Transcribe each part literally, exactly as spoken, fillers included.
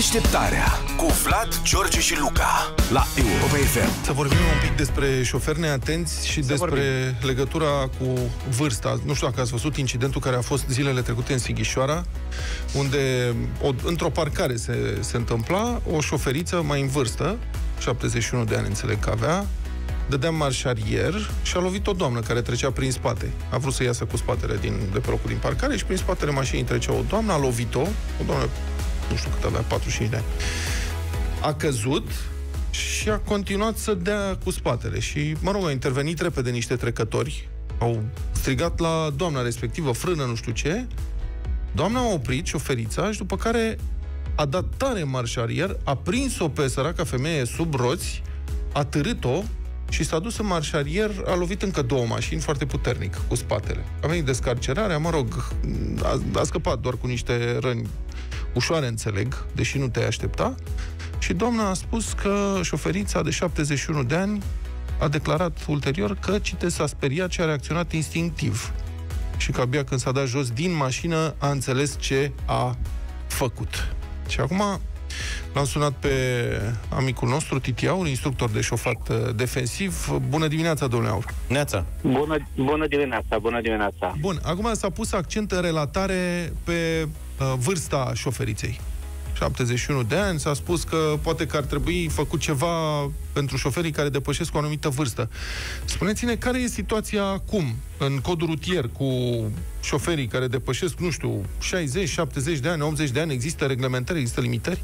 Deșteptarea cu Vlad, George și Luca la Europa F M. Să vorbim un pic despre șoferi neatenți și să despre vorbim. legătura cu vârsta. Nu știu dacă ați văzut incidentul care a fost zilele trecute în Sighișoara, unde într-o parcare se, se întâmpla o șoferiță mai în vârstă, șaptezeci și unu de ani înțeleg că avea, dădea marșarier și a lovit o doamnă care trecea prin spate. A vrut să iasă cu spatele din, de pe locul din parcare și prin spatele mașinii trecea o doamnă, a lovit-o, o doamnă, nu știu cât avea, patruzeci și cinci de ani. A căzut și a continuat să dea cu spatele și, mă rog, a intervenit repede niște trecători, au strigat la doamna respectivă, frână, nu știu ce. Doamna a oprit șoferița și după care a dat tare marșarier, a prins-o pe săraca femeie sub roți, a târât-o și s-a dus în marșarier, a lovit încă două mașini foarte puternic cu spatele. A venit descarcerarea, mă rog, a, a scăpat doar cu niște răni ușoare, înțeleg, deși nu te-ai aștepta. Și doamna a spus că șoferița de șaptezeci și unu de ani a declarat ulterior că, cite, s-a speriat și a reacționat instinctiv. Și că abia când s-a dat jos din mașină a înțeles ce a făcut. Și acum l-am sunat pe amicul nostru, Titi Aur, instructor de șofat defensiv. Bună dimineața, domnule Aur! Neața. Bună, bună dimineața, bună dimineața! Bun, acum s-a pus accent în relatare pe uh, vârsta șoferiței. șaptezeci și unu de ani, s-a spus că poate că ar trebui făcut ceva pentru șoferii care depășesc o anumită vârstă. Spuneți-ne, care e situația acum în codul rutier cu șoferii care depășesc, nu știu, șaizeci, șaptezeci de ani, optzeci de ani? Există reglementări, există limitări?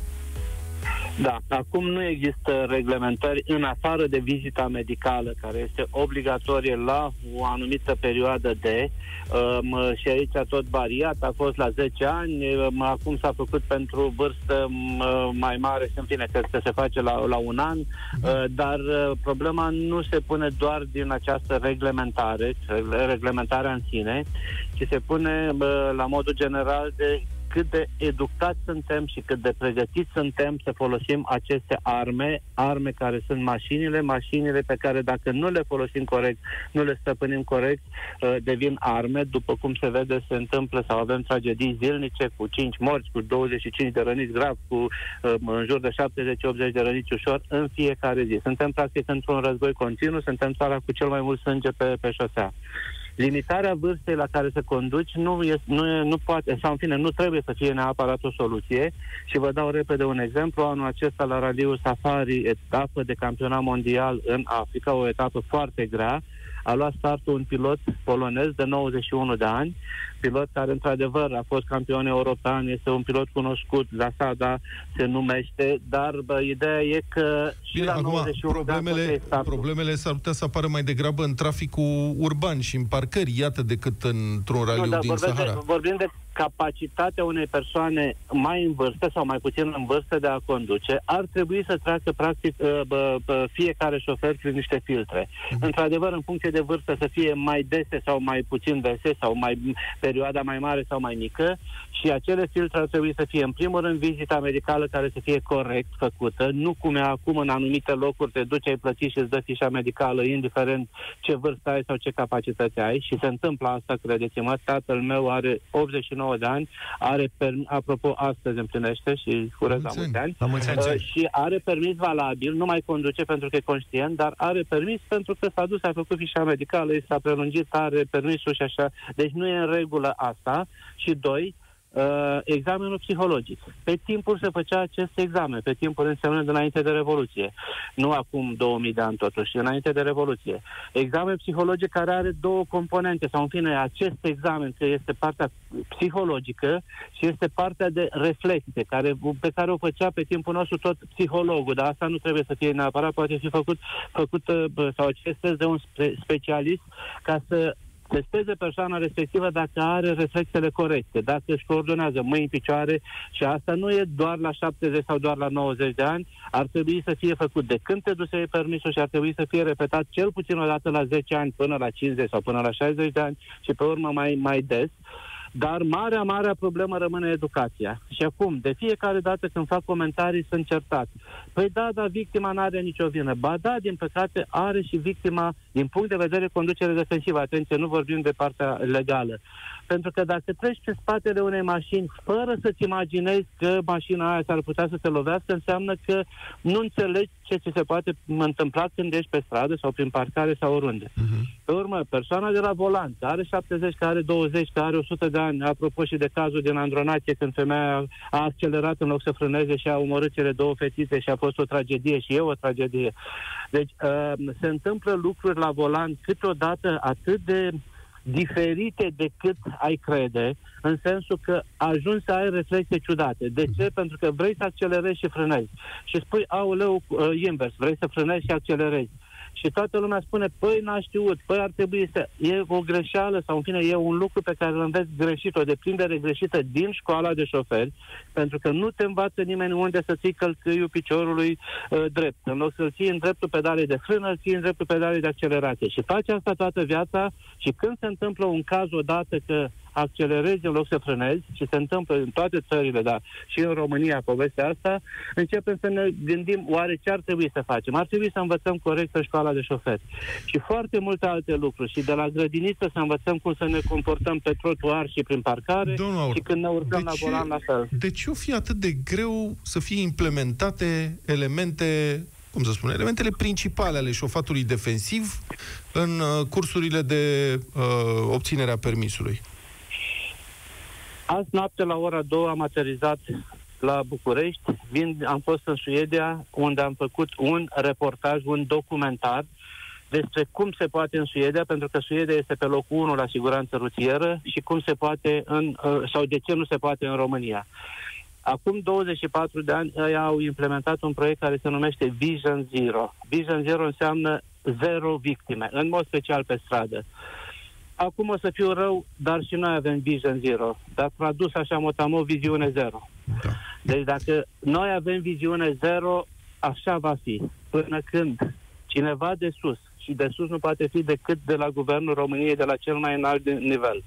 Da, acum nu există reglementări în afară de vizita medicală, care este obligatorie la o anumită perioadă de um, și aici tot variat, a fost la zece ani, um, acum s-a făcut pentru vârstă um, mai mare, în fine, cred că se face la, la un an, uh, dar uh, problema nu se pune doar din această reglementare, reglementarea în sine, ci se pune uh, la modul general de cât de educați suntem și cât de pregătiți suntem să folosim aceste arme, arme care sunt mașinile, mașinile pe care dacă nu le folosim corect, nu le stăpânim corect, devin arme, după cum se vede, se întâmplă sau avem tragedii zilnice cu cinci morți, cu douăzeci și cinci de răniți grav, cu în jur de șaptezeci optzeci de răniți ușor în fiecare zi. Suntem practic într-un război continuu, suntem țara cu cel mai mult sânge pe, pe șosea. Limitarea vârstei la care se conduci nu, e, nu, e, nu poate, sau în fine, nu trebuie să fie neapărat o soluție și vă dau repede un exemplu. Anul acesta la Raliul Safari, etapă de campionat mondial în Africa, o etapă foarte grea, a luat startul un pilot polonez de nouăzeci și unu de ani, pilot care într-adevăr a fost campion european, este un pilot cunoscut, Zasada se numește, dar bă, ideea e că și bine, la acum, nouăzeci și unu problemele, de ani problemele s-ar putea să apară mai degrabă în traficul urban și în parcări, iată, decât într-un raliu nu, da, din vorbim Sahara. De, vorbim de capacitatea unei persoane mai în vârstă sau mai puțin în vârstă de a conduce, ar trebui să treacă practic bă, bă, fiecare șofer prin niște filtre. Mm-hmm. Într-adevăr, în funcție de vârstă să fie mai dese sau mai puțin dese sau mai perioada mai mare sau mai mică și acele filtre ar trebui să fie în primul rând vizita medicală care să fie corect făcută, nu cum e acum în anumite locuri te duci, ai plătit și îți dă fișa medicală indiferent ce vârstă ai sau ce capacități ai și se întâmplă asta, credeți-mă, tatăl meu are optzeci și nouă de ani, are, per... apropo, astăzi împlinește și urez la mulți ani, la mulți ani. Uh, și are permis valabil, nu mai conduce pentru că e conștient, dar are permis pentru că s-a dus, a făcut fișa medicală, i s-a prelungit, are permisul și așa, deci nu e în regulă asta. Și doi, Uh, examenul psihologic. Pe timpul se făcea acest examen, pe timpul însemnând înainte de Revoluție. Nu acum două mii de ani totuși, înainte de Revoluție. Examen psihologic care are două componente, sau în fine, acest examen care este partea psihologică și este partea de reflecție, care, pe care o făcea pe timpul nostru tot psihologul, dar asta nu trebuie să fie neapărat, poate fi făcut, făcut sau acest test de un specialist ca să testeze persoana respectivă dacă are reflexele corecte, dacă își coordonează mâini, picioare și asta nu e doar la șaptezeci sau doar la nouăzeci de ani, ar trebui să fie făcut de când te duci să iei permisul și ar trebui să fie repetat cel puțin o dată la zece ani până la cincizeci sau până la șaizeci de ani și pe urmă mai, mai des. Dar marea, marea problemă rămâne educația. Și acum, de fiecare dată când fac comentarii, sunt certați. Păi da, dar victima n-are nicio vină. Ba da, din păcate, are și victima din punct de vedere conducere defensivă. Atenție, nu vorbim de partea legală. Pentru că dacă treci pe spatele unei mașini fără să-ți imaginezi că mașina aia s-ar putea să te lovească, înseamnă că nu înțelegi ce ți se poate întâmpla când ești pe stradă sau prin parcare sau oriunde. Uh-huh. Pe urmă, persoana de la volan, care are șaptezeci, care are douăzeci, care are o sută de ani, apropo și de cazul din Andronație, când femeia a accelerat în loc să frâneze și a omorât cele două fetițe și a fost o tragedie și e o tragedie. Deci uh, se întâmplă lucruri la volan câteodată atât de diferite decât ai crede, în sensul că ajungi să ai reflexe ciudate. De ce? Pentru că vrei să accelerezi și frânezi. Și spui, aoleu, invers, vrei să frânezi și accelerezi. Și toată lumea spune, păi n-a știut, păi ar trebui să... E o greșeală sau, în fine, e un lucru pe care îl înveți greșit, o deprindere greșită din școala de șoferi, pentru că nu te învață nimeni unde să ții călcâiul piciorului uh, drept. În loc să-l ții în dreptul pedalei de frână, îl ții în dreptul pedalei de accelerație. Și faci asta toată viața și când se întâmplă un caz odată că accelerezi în loc să frânezi, și se întâmplă în toate țările, dar și în România povestea asta, începem să ne gândim oare ce ar trebui să facem. Ar trebui să învățăm corect pe școala de șoferi. Și foarte multe alte lucruri. Și de la grădiniță să învățăm cum să ne comportăm pe trotuar și prin parcare, domnul Aur, și când ne urcăm la volan la fel. De ce o fi atât de greu să fie implementate elemente, cum să spun, elementele principale ale șofatului defensiv în cursurile de uh, obținere a permisului? Azi noapte la ora două am aterizat la București, vin, am fost în Suedia, unde am făcut un reportaj, un documentar despre cum se poate în Suedia, pentru că Suedia este pe locul unu la siguranță rutieră și cum se poate în, sau de ce nu se poate în România. Acum douăzeci și patru de ani ei au implementat un proiect care se numește Vision Zero. Vision Zero înseamnă zero victime, în mod special pe stradă. Acum o să fiu rău, dar și noi avem Vision Zero. Dar tradus așa, motamo, viziune zero. Da. Deci dacă noi avem viziune zero, așa va fi. Până când cineva de sus, și de sus nu poate fi decât de la Guvernul României, de la cel mai înalt nivel,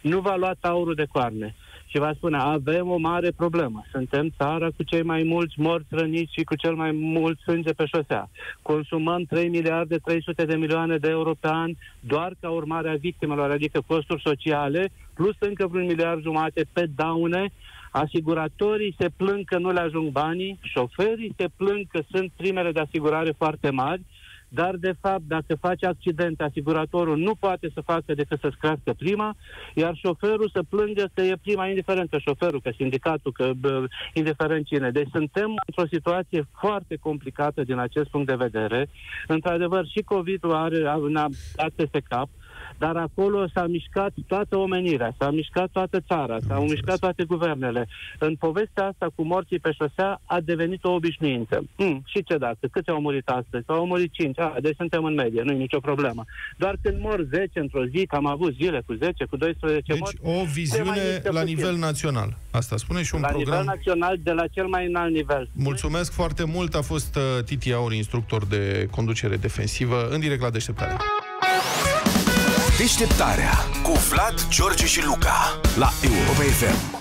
nu va lua taurul de coarne și va spune, avem o mare problemă. Suntem țara cu cei mai mulți morți, răniți și cu cel mai mult sânge pe șosea. Consumăm trei miliarde trei sute de milioane de euro pe an doar ca urmare a victimelor, adică costuri sociale, plus încă vreun miliard jumate pe daune. Asiguratorii se plâng că nu le ajung banii, șoferii se plâng că sunt primele de asigurare foarte mari, dar, de fapt, dacă faci accident, asiguratorul nu poate să facă decât să-ți crească prima, iar șoferul să plângă că e prima, indiferent că șoferul, că sindicatul, că bă, indiferent cine. Deci suntem într-o situație foarte complicată din acest punct de vedere. Într-adevăr, și COVID-ul are, ne-a dat peste cap, dar acolo s-a mișcat toată omenirea, s-a mișcat toată țara, s-au mișcat toate guvernele. În povestea asta cu morții pe șosea a devenit o obișnuință. Hmm, și ce dacă? Câți au murit astăzi? Au murit cinci. Ah, deci suntem în medie, nu e nicio problemă. Doar când mor zece într-o zi, că am avut zile cu zece, cu doisprezece deci morți... Deci o viziune la nivel timp. național. Asta spune și un la program... La nivel național, de la cel mai înalt nivel. Mulțumesc foarte mult, a fost uh, Titi Aur, instructor de conducere defensivă, în direct la Deșteptarea. Deșteptarea cu Vlad, George și Luca la Europa F M.